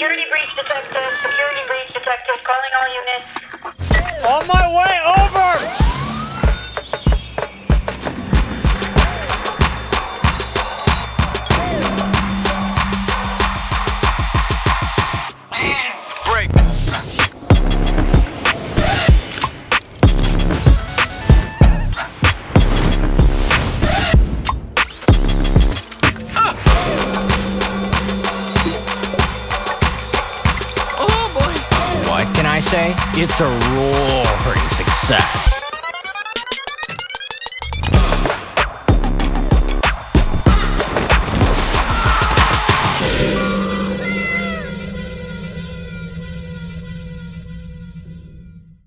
Security breach detected. Security breach detected. Calling all units. On my way over! Break. What can I say? It's a roaring success.